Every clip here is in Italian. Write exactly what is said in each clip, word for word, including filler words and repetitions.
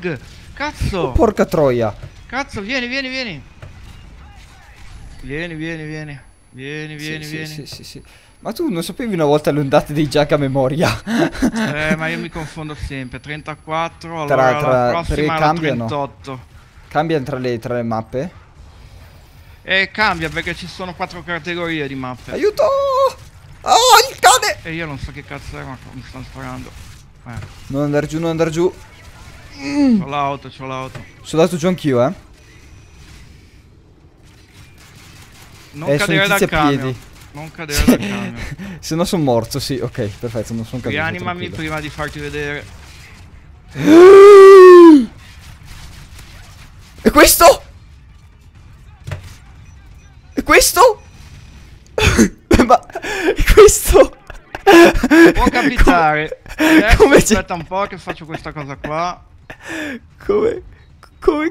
lag. Cazzo. Oh, porca troia. Cazzo, vieni, vieni, vieni. Vieni, vieni, vieni. Vieni, vieni, sì, vieni. Sì, sì, sì. Ma tu non sapevi una volta le ondate dei jag a memoria? Eh, ma io mi confondo sempre. trentaquattro, allora tra, tra, la prossima è la trentotto. Cambiano tra le, tra le mappe? Eh, cambia perché ci sono quattro categorie di mappe. Aiuto! Oh, il cane! E io non so che cazzo è, ma mi stanno sparando. Eh. Non andare giù, non andare giù. Mm. C'ho l'auto, c'ho l'auto. Sono andato giù anch'io, eh. Non eh, cadere dal camion. Non cadere dal camion. Se no sono morto, sì, ok, perfetto, non sono caduto. Rianimami prima di farti vedere. E questo? E questo? Ma questo può capitare. Come... Adesso, come aspetta un po' che faccio questa cosa qua. Come come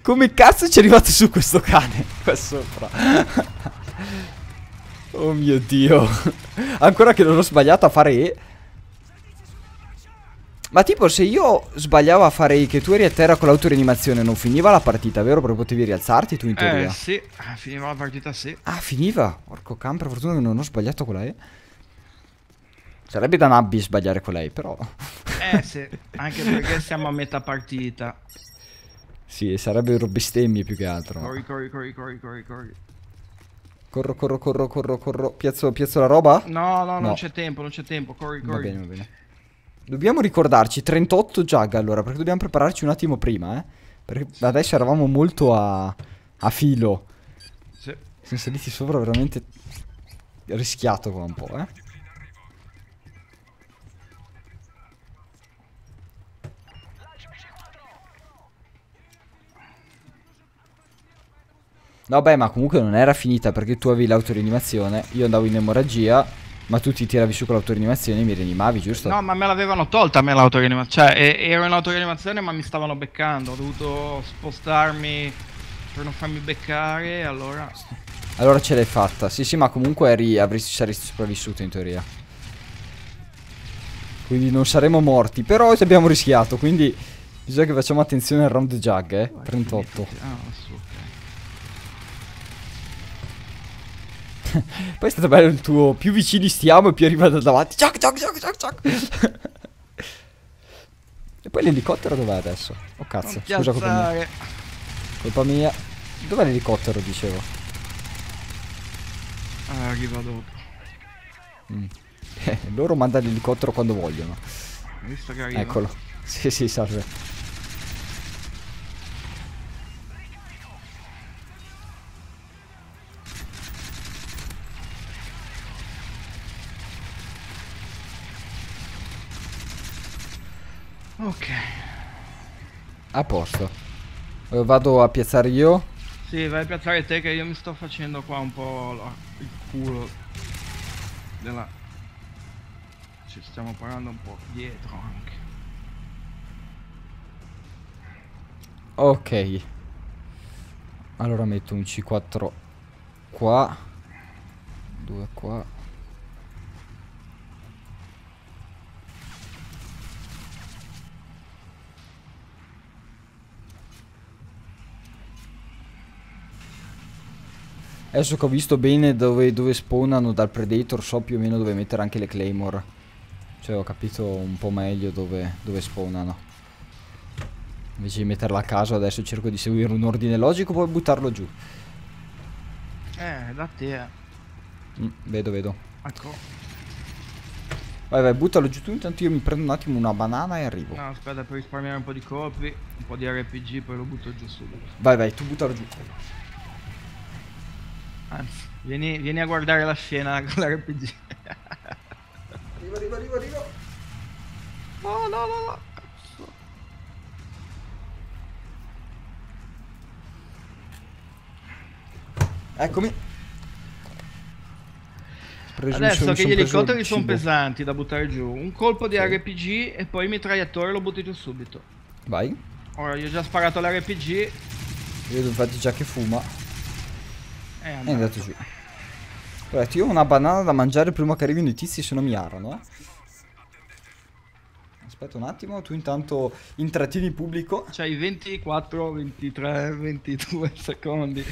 Come cazzo ci è arrivato su questo cane qua sopra? Oh mio Dio. Ancora che non ho sbagliato a fare E. Ma tipo se io sbagliavo a fare E, che tu eri a terra con l'autorianimazione, non finiva la partita, vero? Perché potevi rialzarti tu in teoria. Eh sì, finiva la partita, sì. Ah, finiva. Porco can, per fortuna che non ho sbagliato con la E. Sarebbe da nabbi sbagliare con la E, però. Eh sì, anche perché siamo a metà partita. Sì, sarebbero bestemmie più che altro. Corri, corri, corri, corri, corri, corri. Corro, corro, corro, corro, corro. Piazzo, piazzo la roba? No, no, no. Non c'è tempo, non c'è tempo. Corri, corri. Va bene, va bene. Dobbiamo ricordarci trentotto jag allora, perché dobbiamo prepararci un attimo prima, eh. Perché sì, adesso eravamo molto a, a filo. Sì. Siamo saliti sopra veramente rischiato qua un po', eh. No beh, ma comunque non era finita perché tu avevi l'autorianimazione, io andavo in emorragia, ma tu ti tiravi su con l'autorianimazione e mi rianimavi, giusto? No, ma me l'avevano tolta a me l'autorianimazione, cioè ero in autorianimazione ma mi stavano beccando, ho dovuto spostarmi per non farmi beccare, allora... Allora ce l'hai fatta, sì sì, ma comunque eri, avresti, saresti sopravvissuto in teoria. Quindi non saremmo morti, però ti abbiamo rischiato, quindi bisogna che facciamo attenzione al round jag, eh, trentotto. Ah, poi è stato bello il tuo. Più vicini stiamo e più arriva da davanti. Ciac, ciac, ciac, ciac, ciac. E poi l'elicottero dov'è adesso? Oh cazzo, non scusa colpa mia. Colpa mia. Dov'è l'elicottero, dicevo? Ah, arriva dopo. Mm. Eh, loro mandano l'elicottero quando vogliono. Hai visto che arriva? Eccolo. Sì, sì, salve. Ok. A posto. Vado a piazzare io? Sì, vai a piazzare te che io mi sto facendo qua un po' il culo della... Ci stiamo parando un po' dietro anche. Ok. Allora metto un C quattro qua. Due qua. Adesso che ho visto bene dove, dove spawnano dal Predator, so più o meno dove mettere anche le Claymore. Cioè ho capito un po' meglio dove, dove spawnano. Invece di metterla a caso adesso cerco di seguire un ordine logico, poi buttarlo giù. Eh, da te eh. Mm, vedo, vedo. Ecco. Vai, vai, buttalo giù tu, intanto io mi prendo un attimo una banana e arrivo. No, aspetta, per risparmiare un po' di colpi, un po' di R P G, poi lo butto giù subito. Vai, vai, tu buttalo giù. Anzi, vieni, vieni a guardare la scena con l'R P G. Arrivo, arrivo, arrivo, arrivo. No, no, no, no. Cazzo. Eccomi. Adesso che gli elicotteri sono pesanti da buttare giù. Un colpo di R P G e poi il mitragliatore lo butti giù subito. Vai. Ora io ho già sparato l'R P G. Vedo infatti già che fuma. È andato, è andato giù. Guarda, io ho una banana da mangiare prima che arrivino i tizi, se no mi arano, eh. Aspetta un attimo, tu intanto intrattini il pubblico. C'hai ventiquattro, ventitré, ventidue secondi.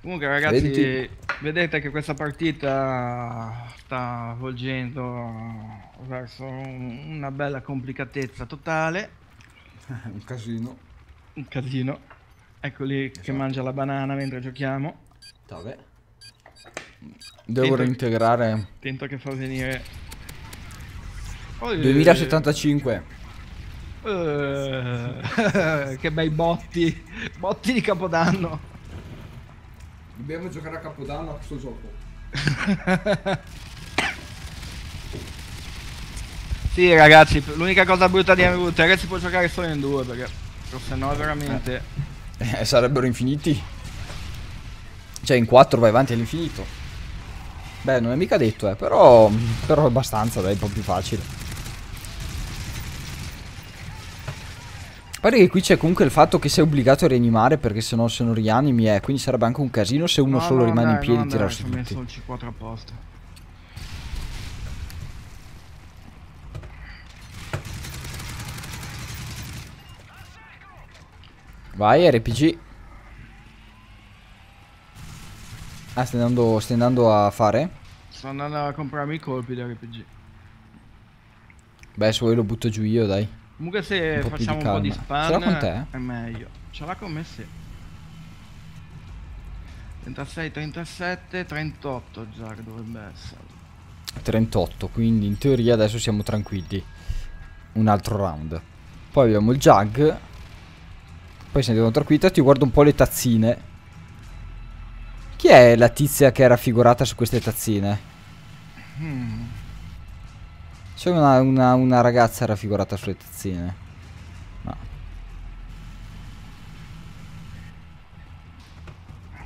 Comunque ragazzi, venti. Vedete che questa partita sta volgendo verso una bella complicatezza totale. Un casino. Un casino. Ecco lì, esatto, che mangia la banana mentre giochiamo. Vabbè. Devo tento reintegrare. Che, tento che fa venire... Oh, duemilasettantacinque. Uh, che bei botti. Botti di Capodanno. Dobbiamo giocare a Capodanno a questo gioco. Sì ragazzi, l'unica cosa brutta di Unroot è che si può giocare solo in due, perché se no veramente... Eh, sarebbero infiniti. Cioè in quattro vai avanti all'infinito. Beh, non è mica detto, eh, però, però è abbastanza, dai, un po' più facile. Pare che qui c'è comunque il fatto che sei obbligato a rianimare, perché se no se non rianimi è, quindi sarebbe anche un casino se uno no, solo no, rimane dai, in piedi e no, tirare su tutti. Ho messo il C quattro apposta. Vai R P G. Ah, stai andando, stai andando a fare? Sto andando a comprarmi i colpi da R P G. Beh, se vuoi lo butto giù io, dai. Comunque se un facciamo un po' di spam. Ce l'ha con te? È meglio. Ce l'ha con me, sì. trentasei, trentasette, trentotto già che dovrebbe essere. trentotto, quindi in teoria adesso siamo tranquilli. Un altro round. Poi abbiamo il jug. Poi se andiamo tranquilla, ti guardo un po' le tazzine. Chi è la tizia che è raffigurata su queste tazzine? Hmm. C'è una, una, una ragazza raffigurata sulle tazzine. No.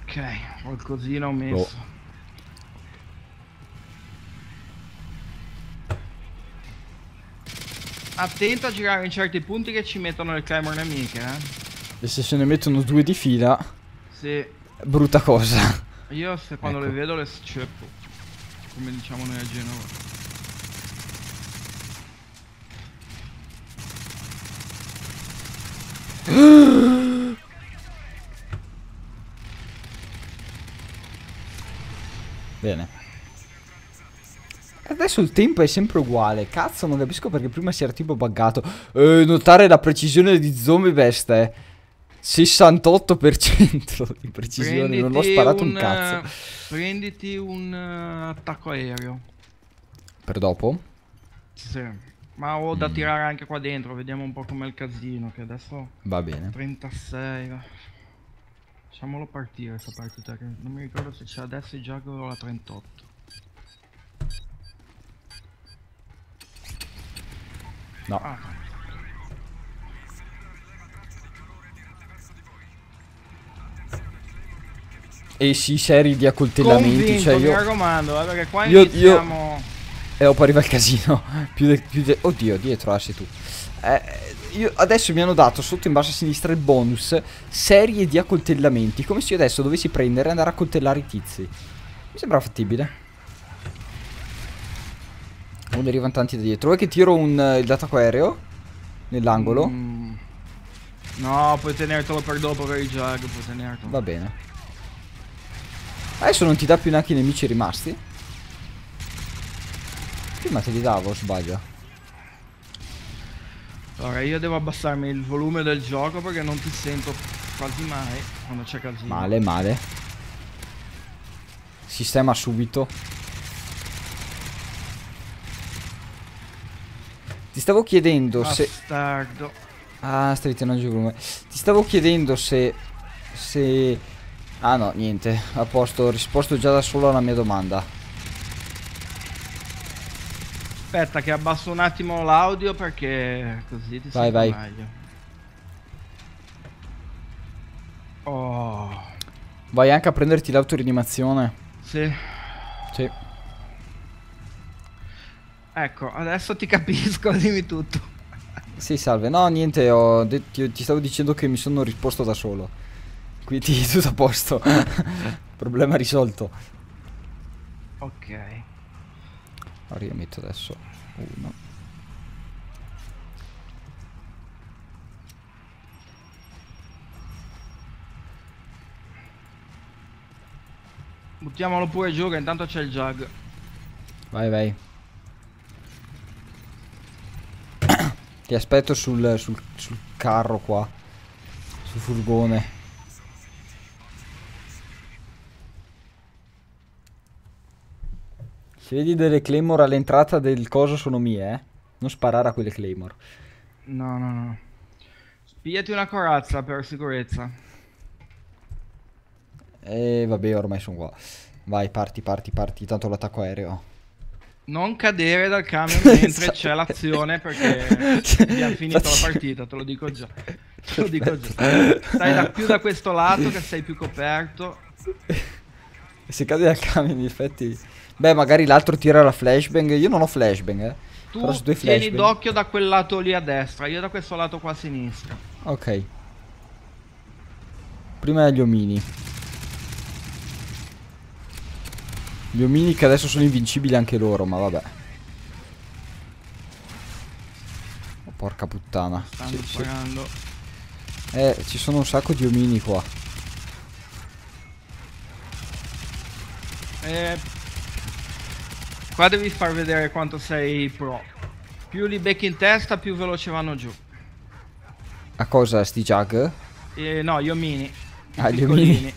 Ok, qualcosina ho messo. Oh. Attento a girare in certi punti che ci mettono le camere nemiche, eh. E se se ne mettono due di fila, sì, brutta cosa. Io se quando ecco le vedo le sceppo, come diciamo noi a Genova. Bene. Adesso il tempo è sempre uguale. Cazzo, non capisco perché prima si era tipo buggato. Eh, notare la precisione di Zombie Best, eh. sessantotto per cento di precisione, prenditi non ho sparato un, un cazzo. Prenditi un attacco aereo. Per dopo? Sì, ma ho da mm. tirare anche qua dentro, vediamo un po' com'è il casino, che adesso... Va bene. trentasei. Facciamolo partire questa partita, che non mi ricordo se c'è adesso il gioco o la trentotto. No. Ah. E sì, serie di accoltellamenti. Convinto, cioè io, mi raccomando, eh, perché qua io, iniziamo... Io... Eh, oh, pareva il casino. più de, più de... Oddio, dietro, ah, sei tu. Eh, io adesso mi hanno dato sotto in basso a sinistra il bonus. Serie di accoltellamenti. Come se io adesso dovessi prendere e andare a accoltellare i tizi. Mi sembra fattibile. Non ne arrivano tanti da dietro. Vuoi che tiro un, uh, il dataco aereo? Nell'angolo? Mm. No, puoi tenertelo per dopo, per il jug, puoi tenertelo. Va bene. Adesso non ti dà più neanche i nemici rimasti. Prima te li davo, sbaglio. Allora io devo abbassarmi il volume del gioco perché non ti sento quasi mai quando c'è casino. Male, male. Sistema subito. Ti stavo chiedendo Bastardo. se... Ah, stavi tenendo giù il volume. Ti stavo chiedendo se... Se... Ah no, niente, a posto, ho risposto già da solo alla mia domanda. Aspetta che abbasso un attimo l'audio perché così ti vai, sento vai. meglio. Oh. Vai anche a prenderti l'autorinimazione. Sì. Sì. Ecco, adesso ti capisco, dimmi tutto. Sì, salve. No, niente, ho detto, ti stavo dicendo che mi sono risposto da solo. Quindi tutto a posto. Problema risolto. Ok. Allora io metto adesso uno. Buttiamolo pure giù che intanto c'è il jug. Vai vai. Ti aspetto sul, sul, sul carro qua. Sul furgone. Se vedi delle claymore all'entrata del coso sono mie, eh. Non sparare a quelle claymore. No, no, no. Pigliati una corazza per sicurezza. E vabbè, ormai sono qua. Vai, parti, parti, parti. Tanto l'attacco aereo. Non cadere dal camion mentre c'è l'azione, perché abbiamo finito la partita, te lo dico già. Te lo dico già. Stai da più da questo lato che sei più coperto. E se cadi dal camion, in effetti... Beh, magari l'altro tira la flashbang. Io non ho flashbang, eh. Tu però tieni flashbang. D'occhio da quel lato lì a destra, io da questo lato qua a sinistra. Ok. Prima gli omini. Gli omini che adesso sono invincibili anche loro, ma vabbè. Oh, porca puttana. Stanno sparando. Eh, ci sono un sacco di omini qua. Eh, qua devi far vedere quanto sei pro. Più li becchi in testa, più veloce vanno giù. A cosa, sti jug? Eh, no, gli omini. Ah, gli omini.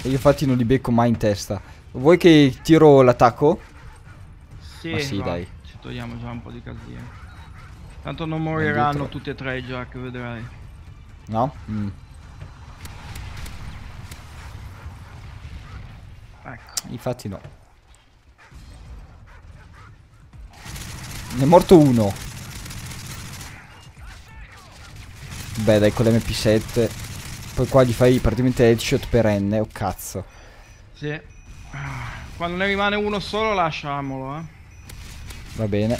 E io infatti non li becco mai in testa. Vuoi che tiro l'attacco? Sì, ah, sì va, dai. Ci togliamo già un po' di casino. Tanto non moriranno tutti e tre i jack, vedrai. No? Mm. Ecco. Infatti no. Ne è morto uno. Beh dai, con l'emme pi sette. Poi qua gli fai praticamente headshot perenne, oh cazzo. Sì. Quando ne rimane uno solo lasciamolo, eh. Va bene.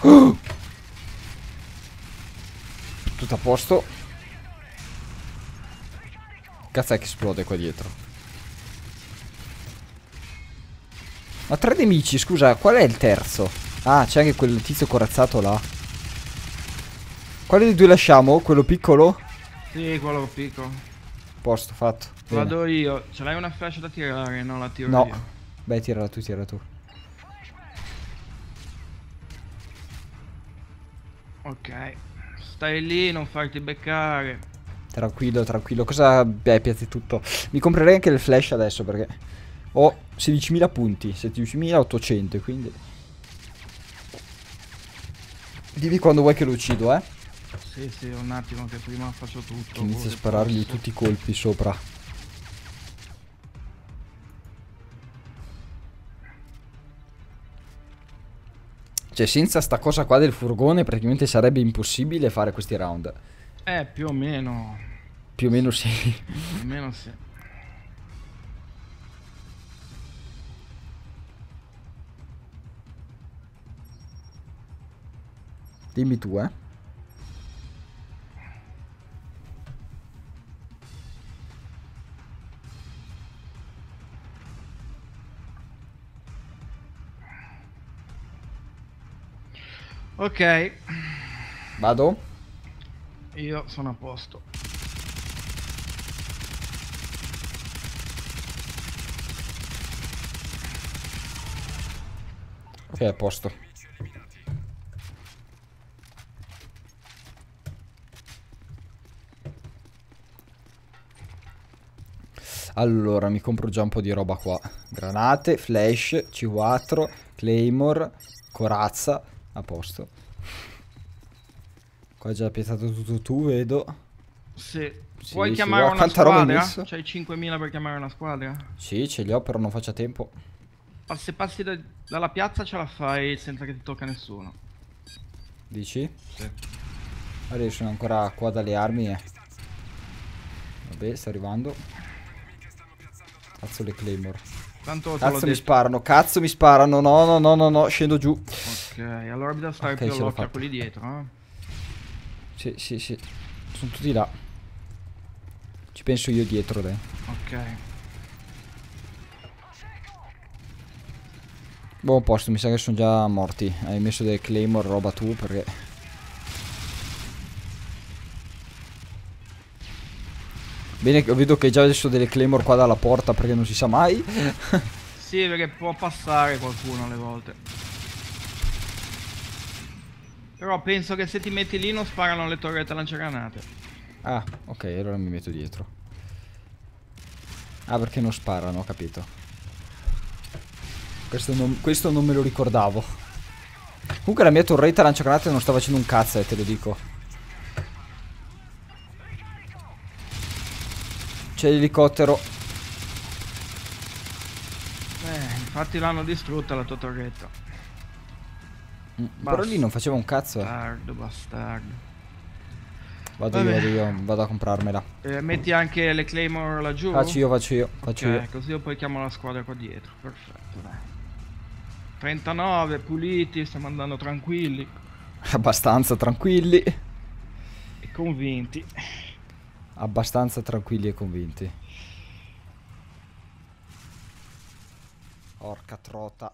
Oh! Tutto a posto. Cazzo è che esplode qua dietro. Ma tre nemici, scusa, qual è il terzo? Ah, c'è anche quel tizio corazzato là. Quale dei due lasciamo? Quello piccolo? Sì, quello piccolo. Posto, fatto. Bene. Vado io. Ce l'hai una flash da tirare? No, la tiro no. Io. Beh, tirala tu, tirala tu. Ok. Stai lì, non farti beccare. Tranquillo, tranquillo. Cosa... Beh, piazzi tutto. Mi comprerei anche le flash adesso, perché ho sedicimila punti. sedicimilaottocento, quindi... Dimmi quando vuoi che lo uccido, eh. Sì, sì, un attimo che prima faccio tutto. Che inizio a sparargli posso. Tutti i colpi sopra. Cioè, senza sta cosa qua del furgone praticamente sarebbe impossibile fare questi round. Eh, più o meno. Più o meno sì. Più o meno sì. Dimmi tu, eh. Ok. Vado. Io sono a posto. Ok, a posto. Allora, mi compro già un po' di roba qua. Granate, flash, ci quattro, claymore, corazza. A posto. Qua già piazzato tutto tu, vedo. Sì. Sì. Puoi sì, chiamare una squadra? C'hai cinquemila per chiamare una squadra? Sì, ce li ho, però non faccio tempo. Ma se passi da, dalla piazza ce la fai senza che ti tocca nessuno. Dici? Sì. Allora io sono ancora qua dalle armi, eh. Vabbè, sta arrivando. Cazzo le claymore. Tanto cazzo mi sparano, cazzo mi sparano, no no no no no, scendo giù. Ok, allora bisogna stare okay, più all'occhio a quelli dietro, eh. Sì, sì, sì. Sono tutti là. Ci penso io dietro, dai. Ok. Buon posto, mi sa che sono già morti. Hai messo delle claymore, roba tu, perché... Bene, vedo che già adesso delle claymore qua dalla porta, perché non si sa mai. Sì, perché può passare qualcuno alle volte. Però penso che se ti metti lì non sparano le torrette lanciagranate. Ah, ok, allora mi metto dietro. Ah, perché non sparano, ho capito. Questo non, questo non me lo ricordavo. Comunque la mia torretta lanciagranate non sta facendo un cazzo, eh, te lo dico. C'è l'elicottero. Eh, infatti l'hanno distrutta la tua torretta. Basta. Però lì non faceva un cazzo. Bastardo, bastardo. Vado io, vado io, vado a comprarmela. Eh, metti anche le claymore laggiù. Faccio io, faccio io, faccio okay, io. Così io poi chiamo la squadra qua dietro. Perfetto, dai. trentanove, puliti, stiamo andando tranquilli. Abbastanza tranquilli. E convinti. Abbastanza tranquilli e convinti. Porca trota.